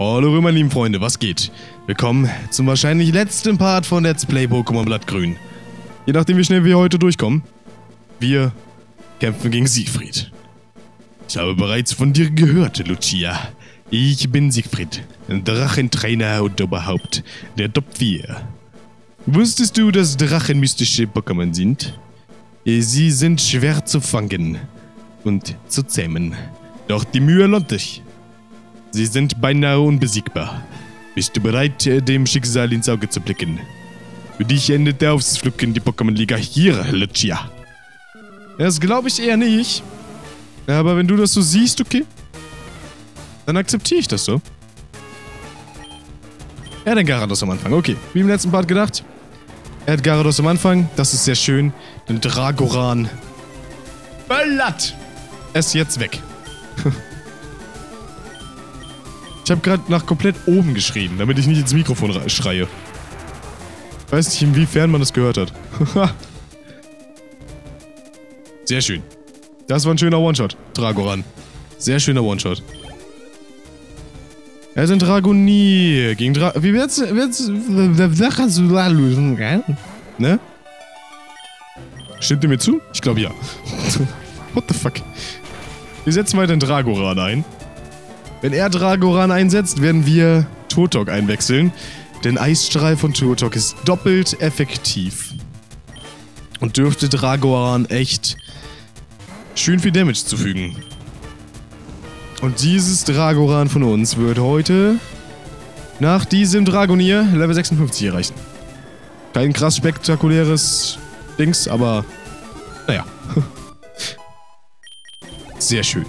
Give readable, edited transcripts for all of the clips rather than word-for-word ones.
Hallo meine lieben Freunde, was geht? Willkommen zum wahrscheinlich letzten Part von Let's Play Pokémon Blattgrün. Je nachdem wie schnell wir heute durchkommen, wir kämpfen gegen Siegfried. Ich habe bereits von dir gehört, Lucia. Ich bin Siegfried, ein Drachentrainer und Oberhaupt der Top 4. Wusstest du, dass Drachen mystische Pokémon sind? Sie sind schwer zu fangen und zu zähmen. Doch die Mühe lohnt sich. Sie sind beinahe unbesiegbar. Bist du bereit, dem Schicksal ins Auge zu blicken? Für dich endet der Ausflug in die Pokémon-Liga hier, Lucia. Das glaube ich eher nicht. Aber wenn du das so siehst, okay, dann akzeptiere ich das so. Er hat den Garados am Anfang, okay. Wie im letzten Part gedacht. Er hat Garados am Anfang, das ist sehr schön. Den Dragoran. Ballert! Er ist jetzt weg. Ich habe gerade nach komplett oben geschrien, damit ich nicht ins Mikrofon schreie. Ich weiß nicht, inwiefern man das gehört hat. Sehr schön. Das war ein schöner One-Shot, Dragoran. Sehr schöner One-Shot. Er ist ein Dragonier gegen Wie wird's... Ne? Stimmt ihr mir zu? Ich glaube ja. What the fuck? Wir setzen weiter den Dragoran ein. Wenn er Dragoran einsetzt, werden wir Turtok einwechseln, denn Eisstrahl von Turtok ist doppelt effektiv und dürfte Dragoran echt schön viel Damage zufügen. Und dieses Dragoran von uns wird heute nach diesem Dragonier Level 56 erreichen. Kein krass spektakuläres Dings, aber naja. Sehr schön.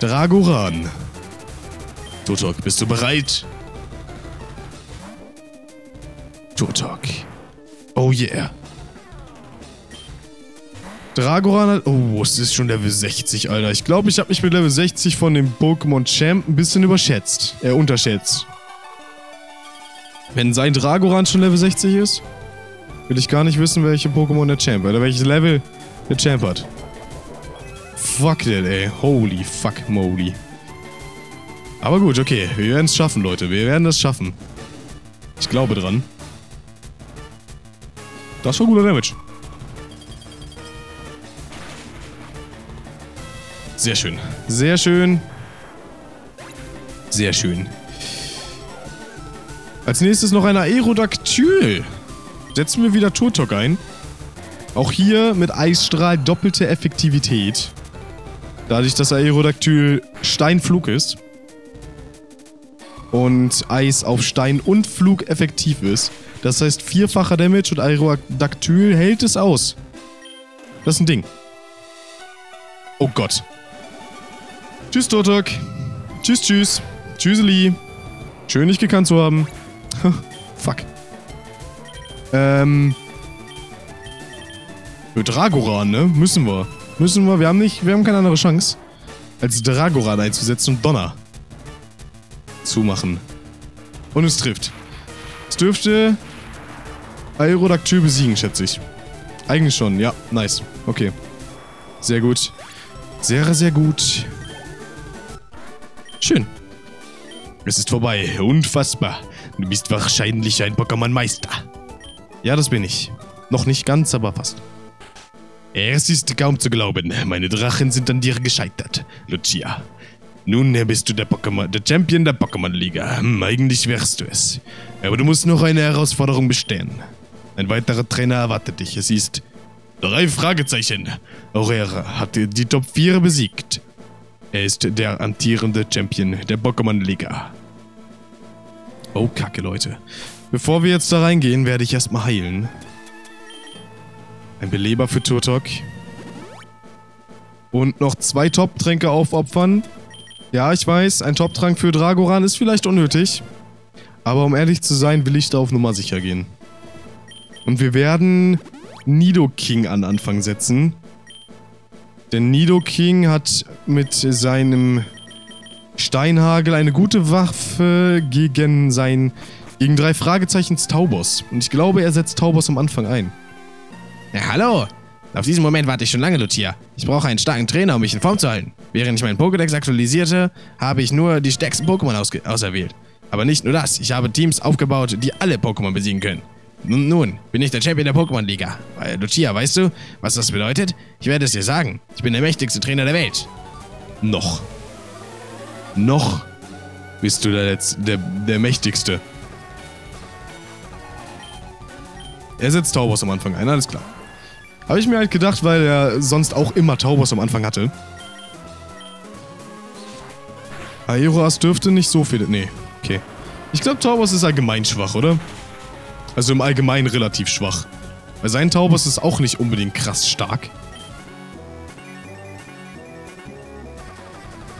Dragoran. Turtok, bist du bereit? Turtok. Oh yeah. Dragoran hat... Oh, es ist schon Level 60, Alter. Ich glaube, ich habe mich mit Level 60 von dem Pokémon Champ ein bisschen überschätzt. Unterschätzt. Wenn sein Dragoran schon Level 60 ist, will ich gar nicht wissen, welche Pokémon der Champ hat. Oder welches Level der Champ hat. Fuck it, ey. Holy fuck moly. Aber gut, okay. Wir werden es schaffen, Leute. Wir werden das schaffen. Ich glaube dran. Das war guter Damage. Sehr schön. Sehr schön. Sehr schön. Als nächstes noch ein Aerodactyl. Setzen wir wieder Turtok ein. Auch hier mit Eisstrahl doppelte Effektivität. Dadurch, dass Aerodactyl Steinflug ist und Eis auf Stein und Flug effektiv ist. Das heißt, vierfacher Damage und Aerodactyl hält es aus. Das ist ein Ding. Oh Gott. Tschüss, Turtok. Tschüss, tschüss. Tschüsseli. Schön, dich gekannt zu haben. Fuck. Für Dragoran, ne? Müssen wir. Müssen wir, wir haben keine andere Chance, als Dragoran einzusetzen und Donner zumachen. Und es trifft. Es dürfte Aerodactyl besiegen, schätze ich. Eigentlich schon, ja, nice. Okay. Sehr gut. Sehr, sehr gut. Schön. Es ist vorbei. Unfassbar. Du bist wahrscheinlich ein Pokémon-Meister. Ja, das bin ich. Noch nicht ganz, aber fast. Es ist kaum zu glauben, meine Drachen sind an dir gescheitert, Lucia. Nun bist du der Champion der Pokémon-Liga. Eigentlich wärst du es. Aber du musst noch eine Herausforderung bestehen. Ein weiterer Trainer erwartet dich. Es ist 3 Fragezeichen. Auch er hat die Top 4 besiegt. Er ist der amtierende Champion der Pokémon-Liga. Oh, Kacke, Leute. Bevor wir jetzt da reingehen, werde ich erstmal heilen. Ein Beleber für Turtok. Und noch 2 Top-Tränke aufopfern. Ja, ich weiß, ein Top-Trank für Dragoran ist vielleicht unnötig. Aber um ehrlich zu sein, will ich da auf Nummer sicher gehen. Und wir werden Nidoking an Anfang setzen. Denn Nidoking hat mit seinem Steinhagel eine gute Waffe gegen 3 Fragezeichen Tauros. Und ich glaube, er setzt Tauros am Anfang ein. Na hallo, Auf diesen Moment warte ich schon lange, Lucia. Ich brauche einen starken Trainer, um mich in Form zu halten. Während ich meinen Pokédex aktualisierte, habe ich nur die stärksten Pokémon auserwählt. Aber nicht nur das, ich habe Teams aufgebaut, die alle Pokémon besiegen können. Nun bin ich der Champion der Pokémon-Liga. Lucia, weißt du, was das bedeutet? Ich werde es dir sagen. Ich bin der mächtigste Trainer der Welt. Noch. Noch bist du der mächtigste. Er setzt Tauros am Anfang ein, alles klar. Habe ich mir halt gedacht, weil er sonst auch immer Tauros am Anfang hatte. Aeroas dürfte nicht so viele... Nee, okay. Ich glaube, Tauros ist allgemein schwach, oder? Also im Allgemeinen relativ schwach. Weil sein Tauros ist auch nicht unbedingt krass stark.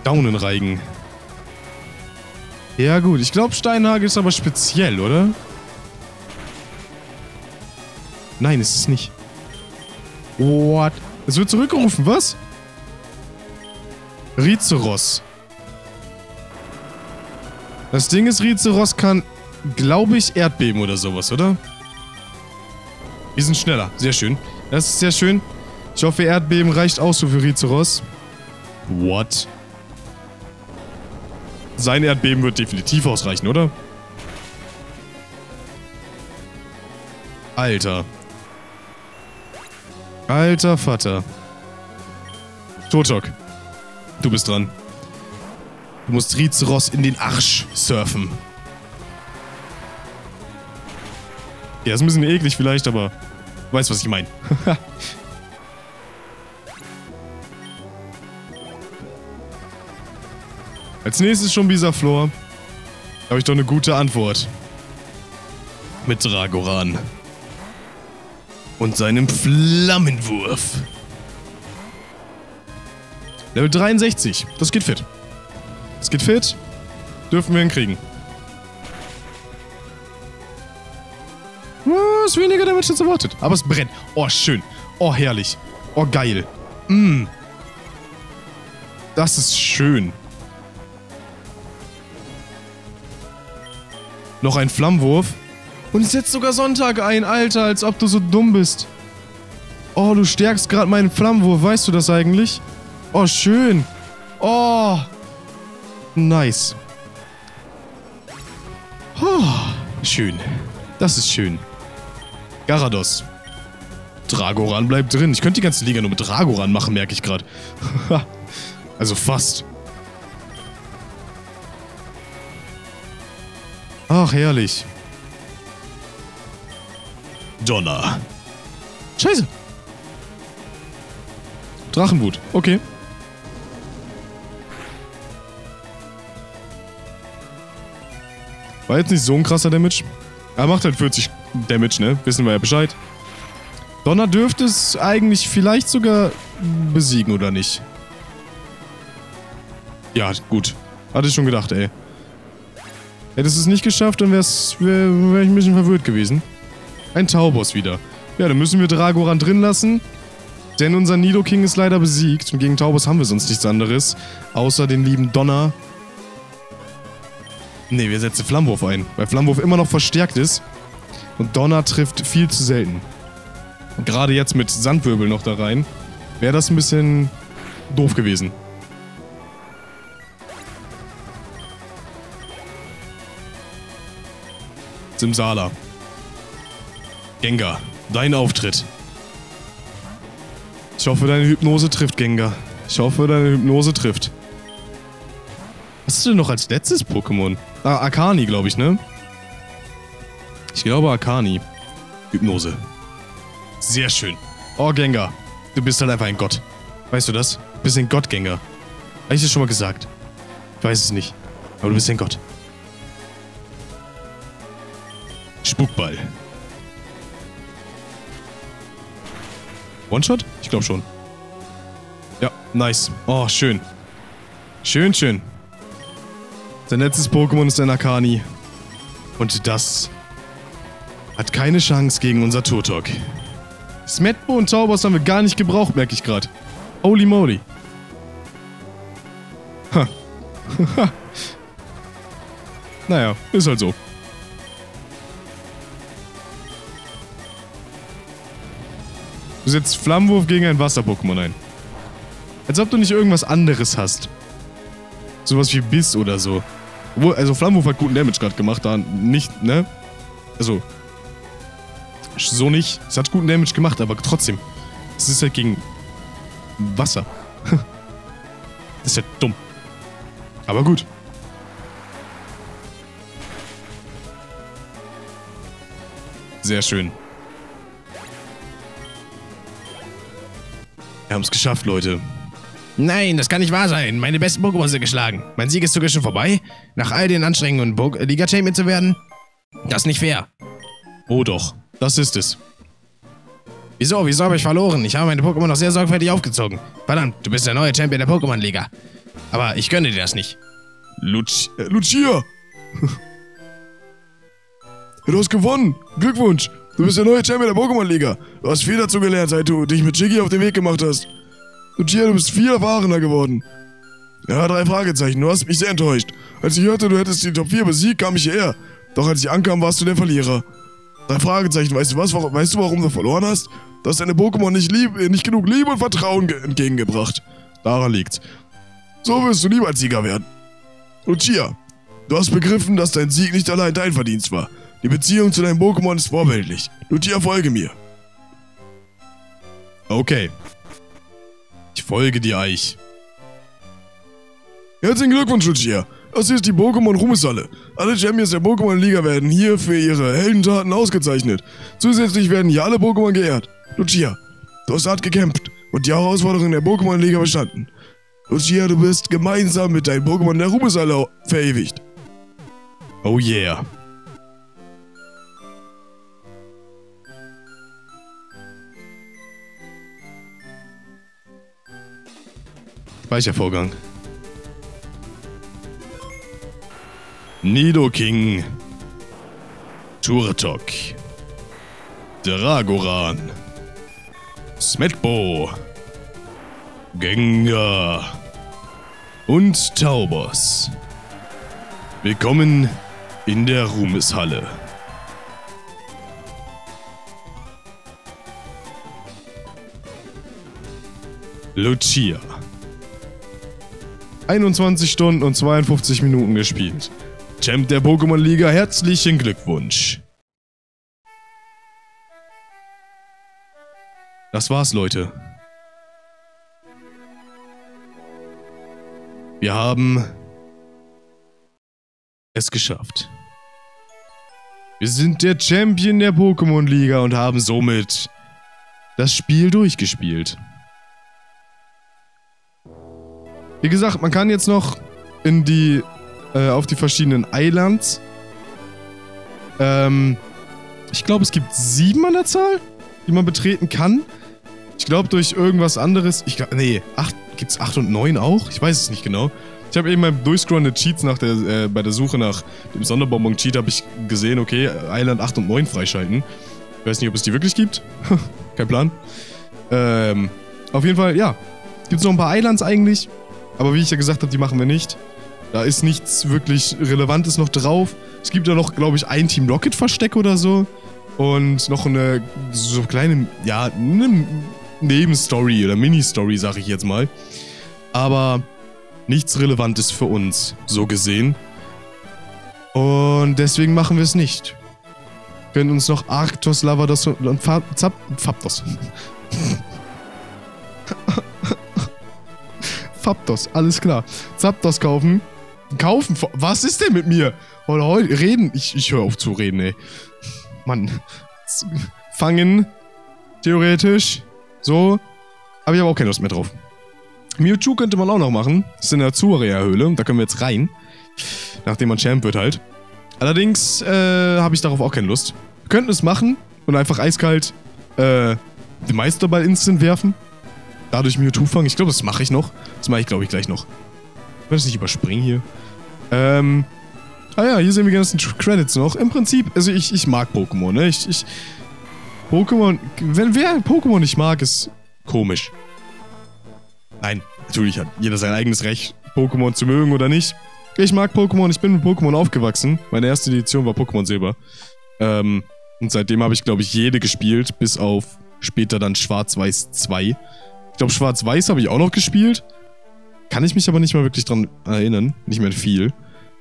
Daunenreigen. Ja gut, ich glaube, Steinhagel ist aber speziell, oder? Nein, ist es nicht. What? Es wird zurückgerufen, was? Rizeros. Das Ding ist, Rizeros kann, glaube ich, Erdbeben oder sowas, oder? Die sind schneller. Sehr schön. Das ist sehr schön. Ich hoffe, Erdbeben reicht auch so für Rizeros. What? Sein Erdbeben wird definitiv ausreichen, oder? Alter. Alter Vater. Turtok, du bist dran. Du musst Rizeros in den Arsch surfen. Ja, ist ein bisschen eklig vielleicht, aber du weißt, was ich meine. Als nächstes schon Bisaflor. Habe ich doch eine gute Antwort. Mit Dragoran. Und seinem Flammenwurf. Level 63. Das geht fit. Das geht fit. Dürfen wir hinkriegen. Ist weniger Damage als erwartet. Aber es brennt. Oh, schön. Oh, herrlich. Oh, geil. Mm. Das ist schön. Noch ein Flammenwurf. Und es setzt sogar Sonntag ein, Alter, als ob du so dumm bist. Oh, du stärkst gerade meinen Flammenwurf, weißt du das eigentlich? Oh, schön. Oh. Nice. Oh, schön. Das ist schön. Garados. Dragoran bleibt drin. Ich könnte die ganze Liga nur mit Dragoran machen, merke ich gerade. Also fast. Ach, herrlich. Donner. Scheiße. Drachenwut. Okay. War jetzt nicht so ein krasser Damage. Er macht halt 40 Damage, ne? Wissen wir ja Bescheid. Donner dürfte es eigentlich vielleicht sogar besiegen, oder nicht? Ja, gut. Hatte ich schon gedacht, ey. Hättest du es nicht geschafft, dann wäre ich ein bisschen verwirrt gewesen. Ein Tauros wieder. Ja, dann müssen wir Dragoran drin lassen. Denn unser Nidoking ist leider besiegt. Und gegen Tauros haben wir sonst nichts anderes. Außer den lieben Donner. Ne, wir setzen Flammenwurf ein. Weil Flammenwurf immer noch verstärkt ist. Und Donner trifft viel zu selten. Und gerade jetzt mit Sandwirbel noch da rein. Wäre das ein bisschen doof gewesen. Simsala. Gengar, dein Auftritt. Ich hoffe, deine Hypnose trifft, Gengar. Ich hoffe, deine Hypnose trifft. Was ist denn noch als letztes Pokémon? Ah, Arkani, glaube ich, ne? Ich glaube, Arkani. Hypnose. Sehr schön. Oh, Gengar. Du bist halt einfach ein Gott. Weißt du das? Du bist ein Gott, Gengar. Habe ich das schon mal gesagt? Ich weiß es nicht. Aber du bist ein Gott. Spukball. One-Shot? Ich glaube schon. Ja, nice. Oh, schön. Schön, schön. Sein letztes Pokémon ist ein Arkani. Und das hat keine Chance gegen unser Turtok. Smetbo und Tauros haben wir gar nicht gebraucht, merke ich gerade. Holy moly. Ha. Naja, ist halt so. Du setzt Flammenwurf gegen ein Wasser-Pokémon ein. Als ob du nicht irgendwas anderes hast. Sowas wie Biss oder so. Also Flammenwurf hat guten Damage gerade gemacht, da nicht, ne? Also. So nicht. Es hat guten Damage gemacht, aber trotzdem. Es ist halt gegen Wasser. Das ist halt dumm. Aber gut. Sehr schön. Wir haben es geschafft, Leute. Nein, das kann nicht wahr sein. Meine besten Pokémon sind geschlagen. Mein Sieg ist sogar schon vorbei. Nach all den Anstrengungen, Liga-Champion zu werden? Das ist nicht fair. Oh doch, das ist es. Wieso habe ich verloren? Ich habe meine Pokémon noch sehr sorgfältig aufgezogen. Verdammt, du bist der neue Champion der Pokémon-Liga. Aber ich gönne dir das nicht. Lucia! Du hast gewonnen! Glückwunsch! Du bist der neue Champion der Pokémon-Liga. Du hast viel dazu gelernt, seit du dich mit Schiggy auf den Weg gemacht hast. Lucia, du bist viel erfahrener geworden. Ja, 3 Fragezeichen. Du hast mich sehr enttäuscht. Als ich hörte, du hättest die Top 4 besiegt, kam ich hierher. Doch als ich ankam, warst du der Verlierer. 3 Fragezeichen. Weißt du was? Weißt du, warum du verloren hast? Du hast deine Pokémon nicht genug Liebe und Vertrauen entgegengebracht. Daran liegt's. So wirst du niemals Sieger werden. Lucia, du hast begriffen, dass dein Sieg nicht allein dein Verdienst war. Die Beziehung zu deinem Pokémon ist vorbildlich. Lucia, folge mir. Okay. Ich folge dir, Eich. Herzlichen Glückwunsch, Lucia. Das ist die Pokémon-Ruhmeshalle. Alle Champions der Pokémon-Liga werden hier für ihre Heldentaten ausgezeichnet. Zusätzlich werden hier alle Pokémon geehrt. Lucia, du hast hart gekämpft und die Herausforderung der Pokémon-Liga bestanden. Lucia, du bist gemeinsam mit deinem Pokémon der Ruhmeshalle verewigt. Oh yeah. Speichervorgang. Nidoking, Turtok, Dragoran, Smetbo, Gengar und Tauros. Willkommen in der Ruhmeshalle. Lucia. 21 Stunden und 52 Minuten gespielt. Champ der Pokémon-Liga, herzlichen Glückwunsch. Das war's, Leute. Wir haben es geschafft. Wir sind der Champion der Pokémon-Liga und haben somit das Spiel durchgespielt. Wie gesagt, man kann jetzt noch in die, auf die verschiedenen Islands. Ich glaube, es gibt 7 an der Zahl, die man betreten kann. Ich glaube, durch irgendwas anderes, nee, 8, gibt's 8 und 9 auch? Ich weiß es nicht genau. Ich habe eben beim Durchscrollen der Cheats nach der, bei der Suche nach dem Sonderbonbon-Cheat habe ich gesehen, okay, Island 8 und 9 freischalten. Ich weiß nicht, ob es die wirklich gibt. Kein Plan. Auf jeden Fall, ja. Gibt's noch ein paar Islands eigentlich. Aber wie ich ja gesagt habe, die machen wir nicht. Da ist nichts wirklich Relevantes noch drauf. Es gibt da noch, glaube ich, ein Team Rocket-Versteck oder so. Und noch eine so kleine, ja, eine Nebenstory oder Mini-Story, sag ich jetzt mal. Aber nichts Relevantes für uns, so gesehen. Und deswegen machen wir es nicht. Wir können uns noch Arctos, Lavadas und Zapdos. Zapdos, alles klar. Zapdos kaufen. Kaufen? Was ist denn mit mir? Heute reden. Ich höre auf zu reden, ey. Mann. Fangen. Theoretisch. So. Aber ich habe auch keine Lust mehr drauf. Mewtwo könnte man auch noch machen. Das ist in der Azuria-Höhle. Da können wir jetzt rein. Nachdem man Champ wird halt. Allerdings habe ich darauf auch keine Lust. Wir könnten es machen und einfach eiskalt den Meisterball instant werfen. Dadurch Mewtwo fangen. Ich glaube, das mache ich noch. Das mache ich, glaube ich, gleich noch. Ich will das nicht überspringen hier. Ah ja, hier sehen wir die ganzen Credits noch. Im Prinzip, also ich mag Pokémon, ne? Pokémon, wenn wer Pokémon nicht mag, ist komisch. Nein, natürlich hat jeder sein eigenes Recht, Pokémon zu mögen oder nicht. Ich mag Pokémon, ich bin mit Pokémon aufgewachsen. Meine erste Edition war Pokémon Silber. Und seitdem habe ich, glaube ich, jede gespielt, bis auf Später dann Schwarz-Weiß 2. Ich glaube, Schwarz-Weiß habe ich auch noch gespielt. Kann ich mich aber nicht mehr wirklich dran erinnern. Nicht mehr viel.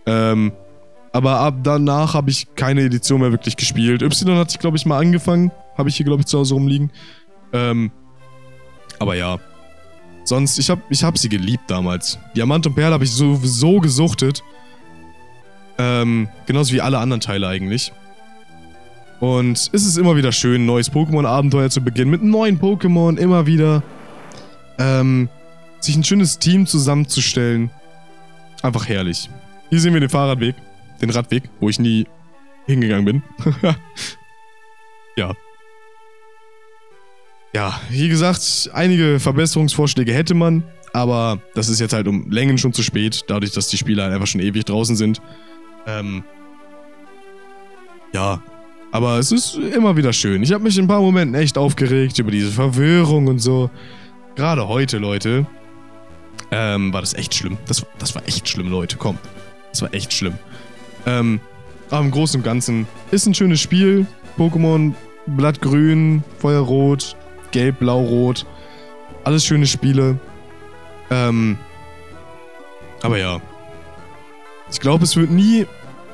Aber ab danach habe ich keine Edition mehr wirklich gespielt. Y hatte ich, glaube ich, mal angefangen. Habe ich hier, glaube ich, zu Hause rumliegen. Aber ja. Sonst, ich hab sie geliebt damals. Diamant und Perl habe ich sowieso gesuchtet. Genauso wie alle anderen Teile eigentlich. Und es ist immer wieder schön, ein neues Pokémon-Abenteuer zu beginnen. Mit neuen Pokémon immer wieder. Sich ein schönes Team zusammenzustellen. Einfach herrlich. Hier sehen wir den Fahrradweg. Den Radweg, wo ich nie hingegangen bin. Ja. Ja, wie gesagt, einige Verbesserungsvorschläge hätte man, aber das ist jetzt halt um Längen schon zu spät, dadurch, dass die Spieler halt einfach schon ewig draußen sind. Ja, aber es ist immer wieder schön. Ich habe mich in ein paar Momenten echt aufgeregt über diese Verwirrung und so. Gerade heute, Leute, war das echt schlimm. Das war echt schlimm, Leute, komm. Das war echt schlimm. Aber im Großen und Ganzen ist ein schönes Spiel. Pokémon Blattgrün, Feuerrot, Gelb, Blau, Rot. Alles schöne Spiele. Aber ja. Ich glaube, es wird nie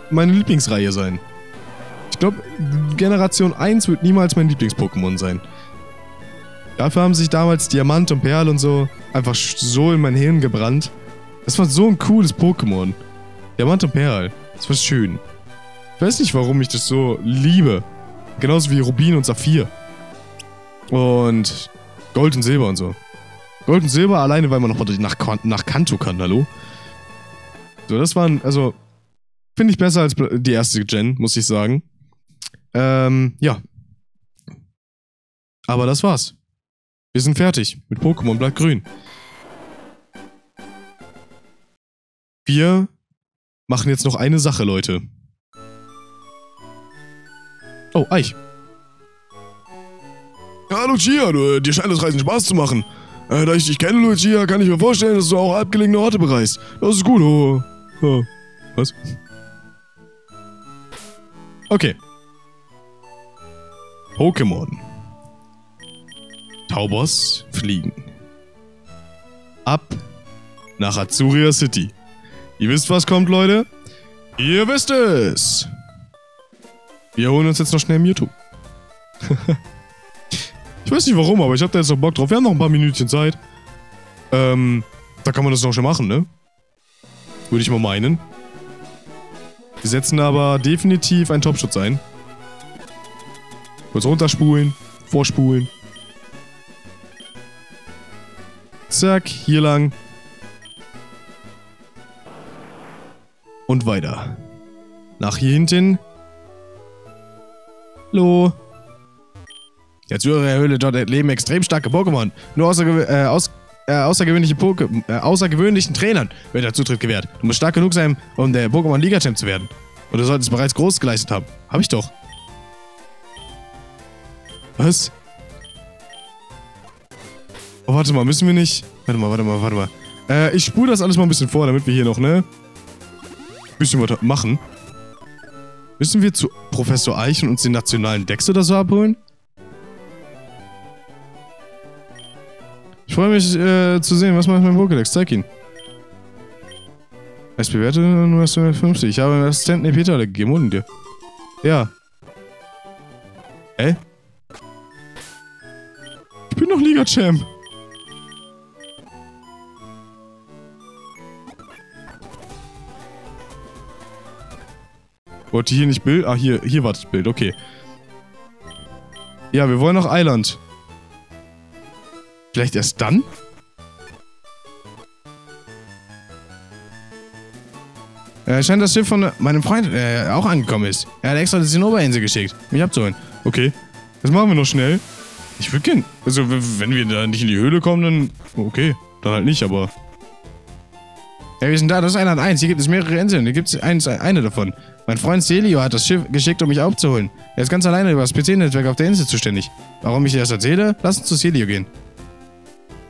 meine Lieblingsreihe sein. Ich glaube, Generation 1 wird niemals mein Lieblings-Pokémon sein. Dafür haben sich damals Diamant und Perl und so einfach so in mein Hirn gebrannt. Das war so ein cooles Pokémon. Diamant und Perl. Das war schön. Ich weiß nicht, warum ich das so liebe. Genauso wie Rubin und Saphir. Und Gold und Silber und so. Gold und Silber alleine, weil man noch nach Kanto kann, hallo? So, das waren, also, finde ich besser als die erste Gen, muss ich sagen. Ja. Aber das war's. Wir sind fertig mit Pokémon Blattgrün. Wir machen jetzt noch eine Sache, Leute. Oh, Eich. Ja, Lucia, dir scheint das Reisen Spaß zu machen. Da ich dich kenne, Lucia, kann ich mir vorstellen, dass du auch abgelegene Orte bereist. Das ist gut, oh. Oh. Was? Okay. Pokémon. Tauros fliegen. Ab nach Azuria City. Ihr wisst, was kommt, Leute? Ihr wisst es! Wir holen uns jetzt noch schnell Mewtwo. Ich weiß nicht warum, aber ich hab da jetzt noch Bock drauf. Wir haben noch ein paar Minütchen Zeit. Da kann man das noch schon machen, ne? Würde ich mal meinen. Wir setzen aber definitiv einen Topschutz ein. Kurz runterspulen, vorspulen. Zack, hier lang. Und weiter. Nach hier hinten. Hallo. Die Azuria-Höhle, dort leben extrem starke Pokémon. Nur außergewöhnlichen Trainern wird der Zutritt gewährt. Du musst stark genug sein, um der Pokémon-Liga-Champ zu werden. Und du solltest bereits groß geleistet haben. Hab ich doch. Was? Oh, warte mal, müssen wir nicht... Warte mal. Ich spule das alles mal ein bisschen vor, damit wir hier noch, ne? Ein bisschen was machen. Müssen wir zu Professor Eich und uns den nationalen Dex oder so abholen? Ich freue mich zu sehen, was macht mein Pokédex? Zeig ihn. Es bewerte nur 250. Ich habe meinem Assistenten EP-Teile gegeben und dir. Ja. Hä? Ich bin noch Liga-Champ. Wollte hier nicht Bild? Ah, hier war das Bild, okay. Ja, wir wollen nach Island. Vielleicht erst dann? Scheint das Schiff von meinem Freund auch angekommen ist. Er hat extra das in die Oberinsel geschickt, mich abzuholen. Okay, das machen wir noch schnell. Ich würde gehen. Also, wenn wir da nicht in die Höhle kommen, dann... Okay, dann halt nicht, aber... Ja, wir sind da, das ist Island 1. Hier gibt es mehrere Inseln, hier gibt es eine davon. Mein Freund Celio hat das Schiff geschickt, um mich aufzuholen. Er ist ganz alleine über das PC-Netzwerk auf der Insel zuständig. Warum ich dir das erzähle? Lass uns zu Celio gehen.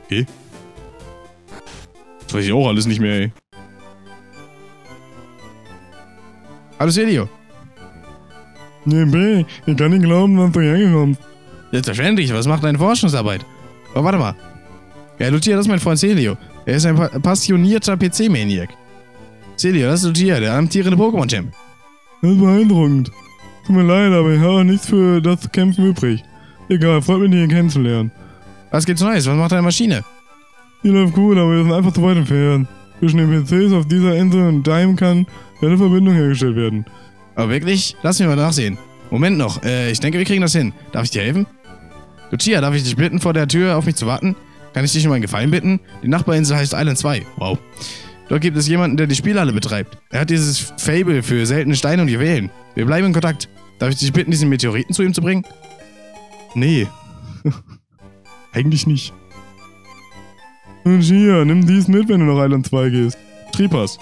Okay. Das weiß ich auch alles nicht mehr, ey. Hallo, Celio. Nee, ich kann nicht glauben, dass du hergekommen bist. Selbstverständlich, was macht eine Forschungsarbeit? Aber warte mal. Ja, Lucia, das ist mein Freund Celio. Er ist ein passionierter PC-Maniac. Celio, das ist Lucia, der amtierende Pokémon-Champ. Das ist beeindruckend. Tut mir leid, aber ich habe nichts für das zu kämpfen übrig. Egal, freut mich, dich kennenzulernen. Was gibt's Neues? Was macht deine Maschine? Die läuft gut, aber wir sind einfach zu weit entfernt. Zwischen den PCs auf dieser Insel und Dime kann eine Verbindung hergestellt werden. Aber wirklich? Lass mich mal nachsehen. Moment noch, ich denke, wir kriegen das hin. Darf ich dir helfen? Lucia, darf ich dich bitten, vor der Tür auf mich zu warten? Kann ich dich um einen Gefallen bitten? Die Nachbarinsel heißt Island 2. Wow. Dort gibt es jemanden, der die Spielhalle betreibt. Er hat dieses Fable für seltene Steine und Juwelen. Wir bleiben in Kontakt. Darf ich dich bitten, diesen Meteoriten zu ihm zu bringen? Nee. Eigentlich nicht. Und hier, nimm dies mit, wenn du nach Island 2 gehst. Tripass.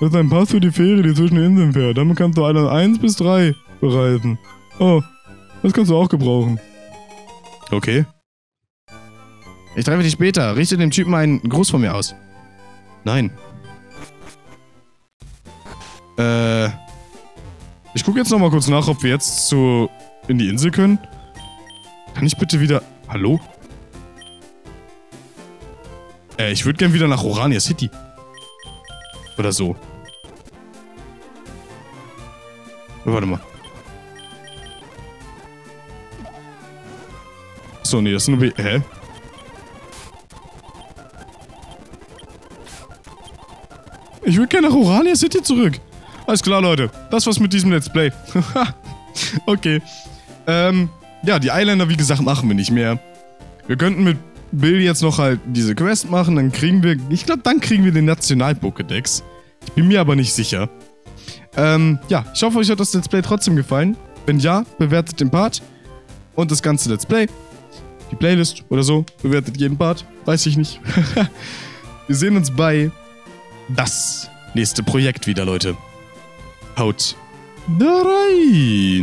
Das ist ein Pass für die Fähre, die zwischen den Inseln fährt. Damit kannst du Island 1 bis 3 bereisen. Oh, das kannst du auch gebrauchen. Okay. Ich treffe dich später. Richte dem Typen einen Gruß von mir aus. Nein. Ich gucke jetzt nochmal kurz nach, ob wir jetzt in die Insel können. Kann ich bitte wieder... Hallo? Ich würde gern wieder nach Azuria City. Oder so. Warte mal. So, nee, das ist nur B. Hä? Ich würde gerne nach Azuria City zurück. Alles klar, Leute. Das war's mit diesem Let's Play. Okay. Ja, die Islander, wie gesagt, machen wir nicht mehr. Wir könnten mit Bill jetzt noch halt diese Quest machen, dann kriegen wir... Ich glaube, dann kriegen wir den National-Pokédex. Ich bin mir aber nicht sicher. Ja, ich hoffe, euch hat das Let's Play trotzdem gefallen. Wenn ja, bewertet den Part und das ganze Let's Play. Die Playlist oder so, bewertet jeden Part. Weiß ich nicht. Wir sehen uns bei das nächste Projekt wieder, Leute. Haut rein!